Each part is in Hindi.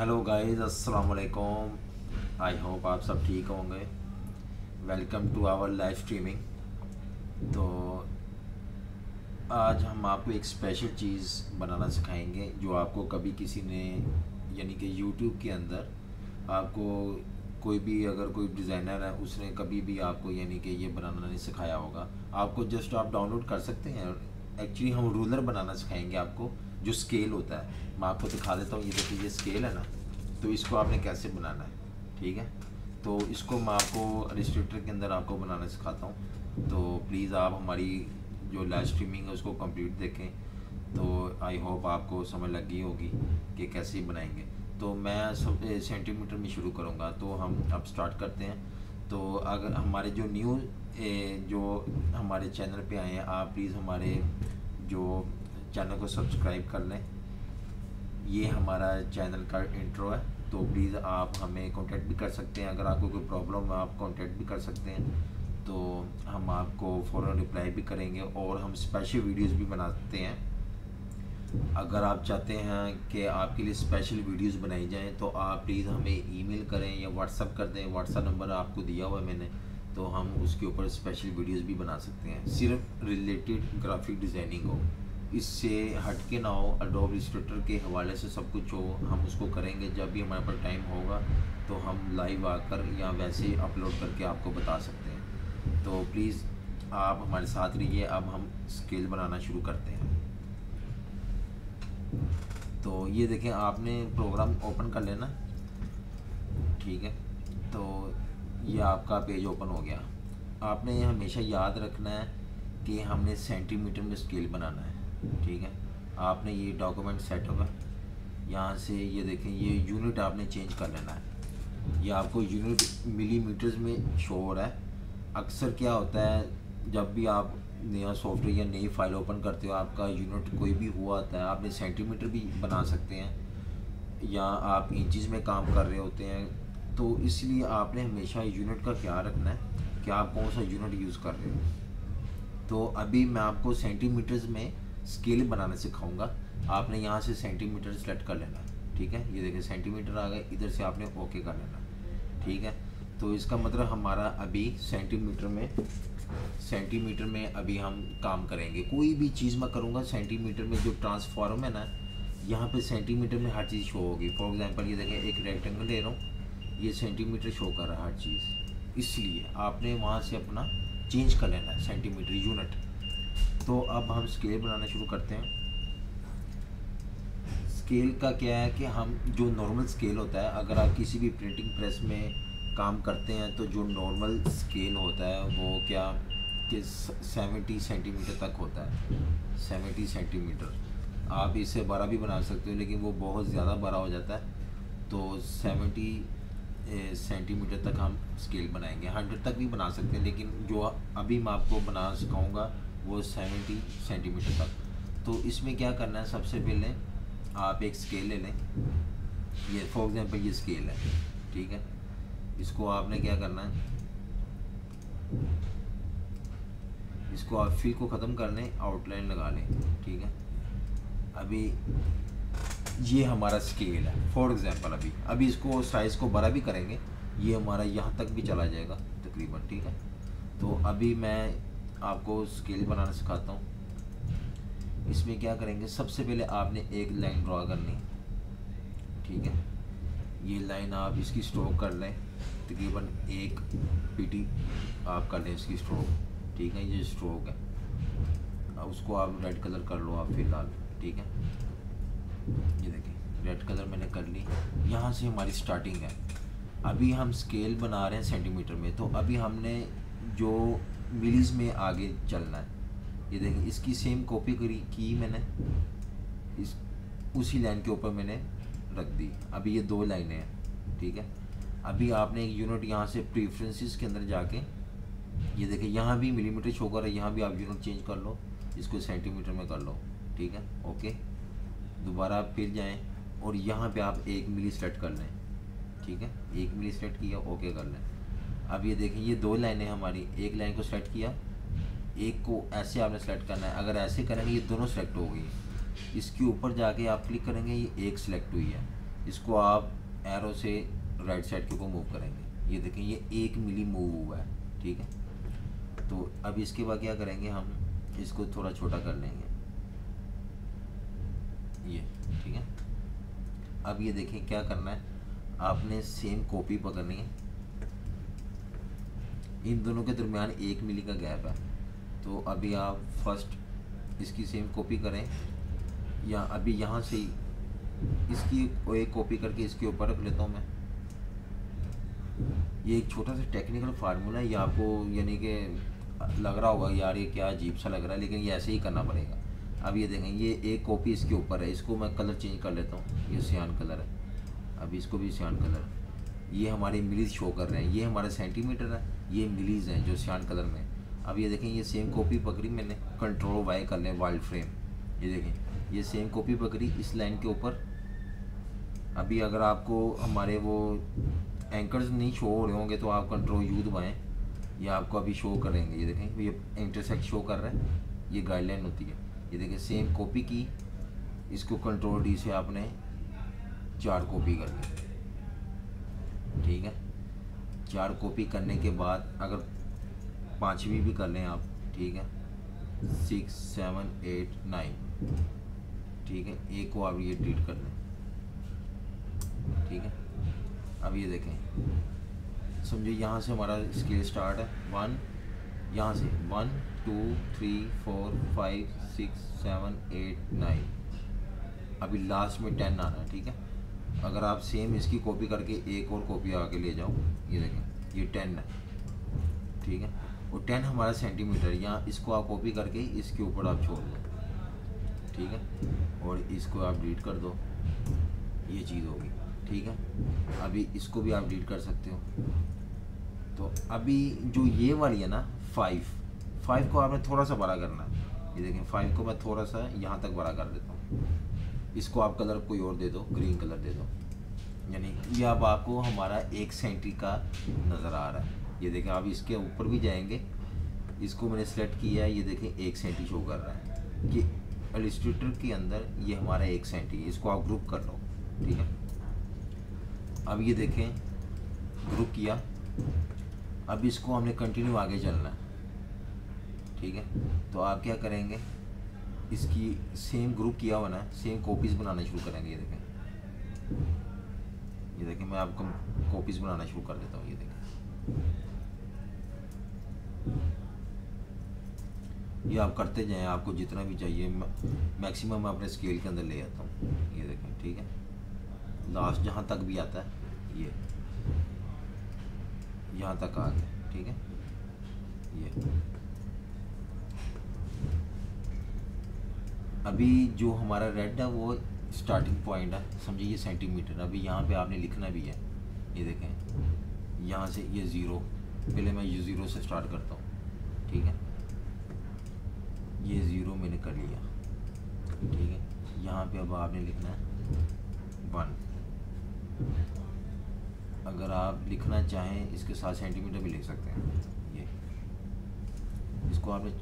हेलो गाइस, अस्सलाम वालेकुम। आई होप आप सब ठीक होंगे। Welcome to our live streaming. तो आज हम आपको एक स्पेशल चीज़ बनाना सिखाएंगे जो आपको कभी किसी ने, यानी कि YouTube के अंदर आपको कोई भी, अगर कोई डिज़ाइनर है उसने कभी भी आपको यानी कि ये बनाना नहीं सिखाया होगा। आपको जस्ट आप डाउनलोड कर सकते हैं। एक्चुअली हम रूलर बनाना सिखाएंगे आपको, जो स्केल होता है। मैं आपको दिखा देता हूँ, ये देखिए, ये स्केल है ना, तो इसको आपने कैसे बनाना है, ठीक है। तो इसको मैं आपको इलस्ट्रेटर के अंदर आपको बनाना सिखाता हूँ। तो प्लीज़ आप हमारी जो लाइव स्ट्रीमिंग है उसको कंप्लीट देखें। तो आई होप आपको समझ लग गई होगी कि कैसे बनाएंगे। तो मैं सब सेंटीमीटर में शुरू करूँगा। तो हम अब स्टार्ट करते हैं। तो अगर हमारे जो न्यू जो हमारे चैनल पे आए हैं, आप प्लीज़ हमारे जो चैनल को सब्सक्राइब कर लें। ये हमारा चैनल का इंट्रो है। तो प्लीज़ आप हमें कांटेक्ट भी कर सकते हैं, अगर आपको कोई प्रॉब्लम है आप कांटेक्ट भी कर सकते हैं, तो हम आपको फ़ौरन रिप्लाई भी करेंगे। और हम स्पेशल वीडियोस भी बनाते हैं। अगर आप चाहते हैं कि आपके लिए स्पेशल वीडियोस बनाई जाएं, तो आप प्लीज़ हमें ईमेल करें या व्हाट्सअप कर दें। व्हाट्सअप नंबर आपको दिया हुआ है मैंने, तो हम उसके ऊपर स्पेशल वीडियोज़ भी बना सकते हैं। सिर्फ रिलेटेड ग्राफिक डिज़ाइनिंग हो, इससे हटके ना हो, एडोब इलस्ट्रेटर के हवाले से सब कुछ हो, हम उसको करेंगे। जब भी हमारे पास टाइम होगा तो हम लाइव आकर या वैसे अपलोड करके आपको बता सकते हैं। तो प्लीज़ आप हमारे साथ रहिए। अब हम स्केल बनाना शुरू करते हैं। तो ये देखें, आपने प्रोग्राम ओपन कर लेना, ठीक है। तो ये आपका पेज ओपन हो गया। आपने हमेशा याद रखना है कि हमने सेंटीमीटर में स्केल बनाना है, ठीक है। आपने ये डॉक्यूमेंट सेट होगा, यहाँ से ये देखें, ये यूनिट आपने चेंज कर लेना है। ये आपको यूनिट मिलीमीटर्स में शो हो रहा है। अक्सर क्या होता है, जब भी आप नया सॉफ्टवेयर या नई फाइल ओपन करते हो, आपका यूनिट कोई भी हुआ होता है। आपने सेंटीमीटर भी बना सकते हैं, या आप इंचज़ में काम कर रहे होते हैं। तो इसलिए आपने हमेशा यूनिट का ख्याल रखना है कि आप कौन सा यूनिट यूज़ कर रहे हो। तो अभी मैं आपको सेंटीमीटर्स में स्केल बनाना सिखाऊंगा। आपने यहाँ से सेंटीमीटर सेलेक्ट कर लेना, ठीक है। ये देखें, सेंटीमीटर आ गए। इधर से आपने ओके कर लेना, ठीक है। तो इसका मतलब हमारा अभी सेंटीमीटर में अभी हम काम करेंगे। कोई भी चीज़ मैं करूँगा सेंटीमीटर में, जो ट्रांसफॉर्म है ना, यहाँ पे सेंटीमीटर में हर चीज़ शो होगी। फॉर एग्ज़ाम्पल, ये देखें, एक रेक्टेंगल ले रहा हूँ, ये सेंटीमीटर शो कर रहा है हर चीज़। इसलिए आपने वहाँ से अपना चेंज कर लेना है सेंटीमीटर यूनिट। तो अब हम स्केल बनाना शुरू करते हैं। स्केल का क्या है कि हम जो नॉर्मल स्केल होता है, अगर आप किसी भी प्रिंटिंग प्रेस में काम करते हैं तो जो नॉर्मल स्केल होता है वो क्या कि 70 सेंटीमीटर तक होता है। 70 सेंटीमीटर आप इससे बड़ा भी बना सकते हो, लेकिन वो बहुत ज़्यादा बड़ा हो जाता है। तो 70 सेंटीमीटर तक हम स्केल बनाएंगे। 100 तक भी बना सकते हैं, लेकिन जो अभी मैं आपको बनाना सिखाऊँगा वो 70 सेंटीमीटर तक। तो इसमें क्या करना है, सबसे पहले आप एक स्केल ले लें। ये फॉर एग्जांपल ये स्केल है, ठीक है। इसको आपने क्या करना है, इसको आप फिल को ख़त्म कर लें, आउटलाइन लगा लें, ठीक है। अभी ये हमारा स्केल है। फॉर एग्जांपल अभी इसको साइज़ को बड़ा भी करेंगे, ये हमारा यहाँ तक भी चला जाएगा तकरीबन, ठीक है। तो अभी मैं आपको स्केल बनाना सिखाता हूँ। इसमें क्या करेंगे, सबसे पहले आपने एक लाइन ड्रा करनी, ठीक है। ये लाइन आप इसकी स्ट्रोक कर लें, तकरीबन एक पीटी आप कर लें इसकी स्ट्रोक, ठीक है। ये स्ट्रोक है, उसको आप रेड कलर कर लो आप फिलहाल, ठीक है। ये देखिए, रेड कलर मैंने कर ली। यहाँ से हमारी स्टार्टिंग है। अभी हम स्केल बना रहे हैं सेंटीमीटर में, तो अभी हमने जो मिलीज़ में आगे चलना है। ये देखिए, इसकी सेम कॉपी की मैंने, इस उसी लाइन के ऊपर मैंने रख दी। अभी ये दो लाइनें हैं, ठीक है। अभी आपने एक यूनिट यहाँ से प्रेफरेंसेस के अंदर जाके, ये देखिए, यहाँ भी मिलीमीटर शो कर रहा है, यहाँ भी आप यूनिट चेंज कर लो, इसको सेंटीमीटर में कर लो, ठीक है। ओके, दोबारा आप फिर जाएँ और यहाँ पर आप 1 मिली सेलेक्ट कर लें, ठीक है। 1 मिली सेलेक्ट किया, ओके कर लें। अब ये देखिए, ये दो लाइनें हमारी, एक लाइन को सेलेक्ट किया, एक को ऐसे आपने सेलेक्ट करना है। अगर ऐसे करेंगे, ये दोनों सेलेक्ट हो गई। इसके ऊपर जाके आप क्लिक करेंगे, ये एक सेलेक्ट हुई है। इसको आप एरो से राइट साइड के को मूव करेंगे। ये देखें ये 1 मिली मूव हुआ है, ठीक है। तो अब इसके बाद क्या करेंगे, हम इसको थोड़ा छोटा कर लेंगे, ये ठीक है। अब ये देखें क्या करना है, आपने सेम कॉपी पकड़नी है, इन दोनों के दरमियान 1 मिली का गैप है। तो अभी आप फर्स्ट इसकी सेम कॉपी करें, या अभी यहाँ से इसकी एक कॉपी करके इसके ऊपर रख लेता हूँ मैं। ये एक छोटा सा टेक्निकल फार्मूला है, ये आपको यानी कि लग रहा होगा यार ये क्या अजीब सा लग रहा है, लेकिन ये ऐसे ही करना पड़ेगा। अब ये देखें ये एक कॉपी इसके ऊपर है, इसको मैं कलर चेंज कर लेता हूँ, ये सियान कलर है, अब इसको भी सियान कलर। ये हमारे मिलीज शो कर रहे हैं, ये हमारे सेंटीमीटर है, ये मिलीज हैं जो सियान कलर में। अब ये देखें ये सेम कॉपी पकड़ी मैंने, कंट्रोल Y कर लें वाइल्ड फ्रेम। ये देखें ये सेम कॉपी पकड़ी इस लाइन के ऊपर। अभी अगर आपको हमारे वो एंकर्स नहीं शो हो रहे होंगे तो आप कंट्रोल U दबाएँ, ये आपको अभी शो करेंगे। ये देखें ये इंटरसेक्ट शो कर रहा है, ये गाइडलाइन होती है। ये देखें सेम कॉपी की, इसको कंट्रोल D से आपने 4 कॉपी कर ली, ठीक है। 4 कॉपी करने के बाद अगर 5वीं भी कर लें आप, ठीक है, 6, 7, 8, 9, ठीक है। एक को आप ये डिलीट कर लें, ठीक है। अब ये देखें समझो यहाँ से हमारा स्केल स्टार्ट है 1, यहाँ से 1, 2, 3, 4, 5, 6, 7, 8, 9, अभी लास्ट में 10 आना है, ठीक है। अगर आप सेम इसकी कॉपी करके एक और कॉपी आके ले जाओ, ये देखें ये 10 है, ठीक है। और 10 हमारा सेंटीमीटर, यहाँ इसको आप कॉपी करके इसके ऊपर आप छोड़ दो, ठीक है, और इसको आप डिलीट कर दो, ये चीज़ होगी, ठीक है। अभी इसको भी आप डिलीट कर सकते हो। तो अभी जो ये वाली है ना 5 को आपने थोड़ा सा बड़ा करना है। ये देखें 5 को मैं थोड़ा सा यहाँ तक बड़ा कर देता हूँ। इसको आप कलर कोई और दे दो, ग्रीन कलर दे दो, यानी ये अब आपको हमारा 1 सेंटी का नज़र आ रहा है। ये देखें आप इसके ऊपर भी जाएंगे, इसको मैंने सेलेक्ट किया है, ये देखें 1 सेंटी शो कर रहा है। ये इलस्ट्रेटर के अंदर ये हमारा 1 सेंटी, इसको आप ग्रुप कर लो, ठीक है। अब ये देखें ग्रुप किया, अब इसको हमने कंटिन्यू आगे चलना है, ठीक है। तो आप क्या करेंगे, इसकी सेम ग्रुप किया हुआ ना, सेम कॉपीज़ बनाना शुरू करेंगे। ये देखें मैं आपको कॉपीज़ बनाना शुरू कर देता हूँ। ये देखें ये आप करते जाएं, आपको जितना भी चाहिए मैक्सिमम अपने स्केल के अंदर ले आता हूँ। ये देखें, ठीक है, लास्ट जहाँ तक भी आता है, ये यहाँ तक आ गया, ठीक है। ये अभी जो हमारा रेड है वो स्टार्टिंग पॉइंट है, समझिए ये सेंटीमीटर। अभी यहाँ पे आपने लिखना भी है। ये देखें यहाँ से ये 0, पहले मैं ये 0 से स्टार्ट करता हूँ, ठीक है। ये 0 मैंने कर लिया, ठीक है। यहाँ पे अब आपने लिखना है 1। अगर आप लिखना चाहें इसके साथ सेंटीमीटर भी लिख सकते हैं। ये इसको आपने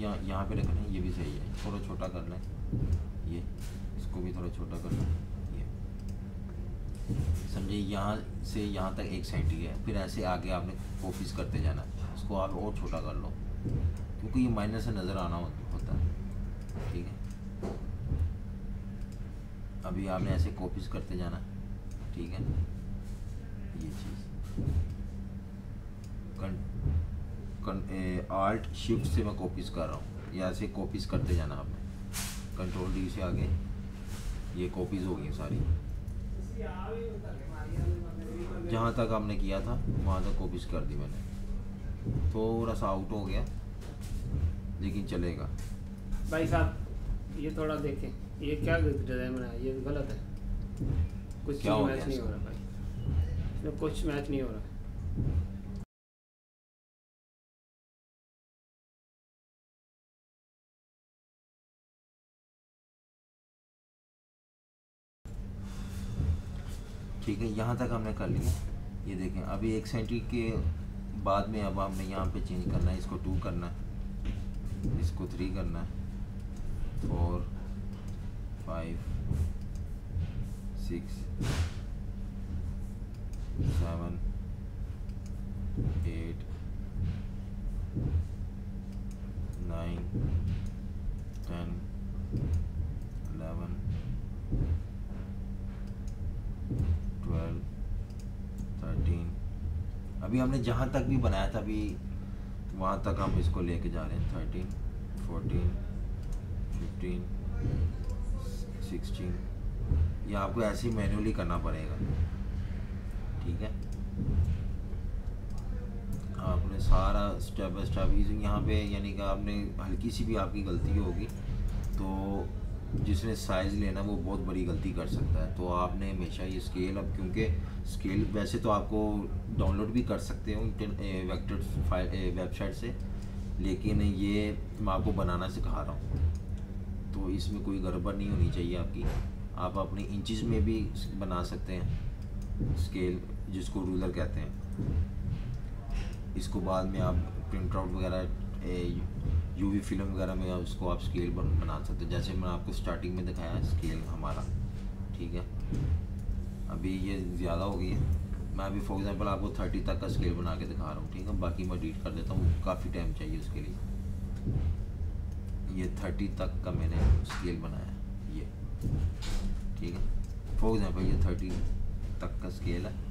यहाँ पे रखना है, ये भी सही है, थोड़ा छोटा करना है। ये इसको भी थोड़ा छोटा करना है। ये समझिए यहाँ से यहाँ तक 1 सेंटी है, फिर ऐसे आगे आपने कॉपीज़ करते जाना। इसको आप और छोटा कर लो, क्योंकि ये माइनस से नज़र आना होता है, ठीक है। अभी आपने ऐसे कॉपीज़ करते जाना, ठीक है। ये चीज़ Alt-Shift से मैं कॉपीज़ कर रहा हूँ, या ऐसे कॉपीज़ करते जाना आपने। कंट्रोल D से आगे ये कॉपीज़ हो गई सारी, जहाँ तक आपने किया था वहाँ तक कॉपीज़ कर दी मैंने। थोड़ा सा आउट हो गया लेकिन चलेगा। भाई साहब ये थोड़ा देखें, ये क्या डिज़ाइन बनाया, ये गलत है, कुछ मैच नहीं हो रहा भाई, इसमें कुछ मैच नहीं हो रहा। ठीक है, यहाँ तक हमने कर लिया। ये देखें अभी 1 सेंटी के बाद में अब हमने यहाँ पे चेंज करना है, इसको 2 करना है, इसको 3 करना है, 4, 5, 6, 6, 7, 8, 9, 10, 11, 12, 13। अभी हमने जहाँ तक भी बनाया था अभी वहाँ तक हम इसको लेके जा रहे हैं। 13, 14, 15, 16। ये आपको ऐसे ही मैन्युअली करना पड़ेगा, ठीक है। आपने सारा स्टेप बाय स्टेप यहाँ पे, यानी कि आपने हल्की सी भी आपकी गलती होगी तो जिसने साइज़ लेना वो बहुत बड़ी गलती कर सकता है। तो आपने हमेशा ये स्केल, अब क्योंकि स्केल वैसे तो आपको डाउनलोड भी कर सकते हो वेक्टर फाइल वेबसाइट से, लेकिन ये मैं आपको बनाना सिखा रहा हूँ तो इसमें कोई गड़बड़ नहीं होनी चाहिए आपकी। आप अपनी इंचेस में भी बना सकते हैं स्केल, जिसको रूलर कहते हैं। इसको बाद में आप प्रिंट आउट वगैरह यूवी फिल्म वगैरह में उसको आप स्केल बना सकते हैं, जैसे मैंने आपको स्टार्टिंग में दिखाया स्केल हमारा, ठीक है। अभी ये ज़्यादा हो गई है, मैं अभी फॉर एग्जांपल आपको 30 तक का स्केल बना के दिखा रहा हूँ, ठीक है। बाकी मैं डिलीट कर देता हूँ, काफ़ी टाइम चाहिए उसके लिए। ये 30 तक का मैंने स्केल बनाया ये, ठीक है। फॉर एग्जांपल ये 30 तक का स्केल है।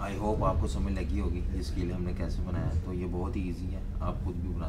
आई होप आपको समझ लगी होगी इसके लिए हमने कैसे बनाया। तो ये बहुत ही ईजी है, आप खुद भी बना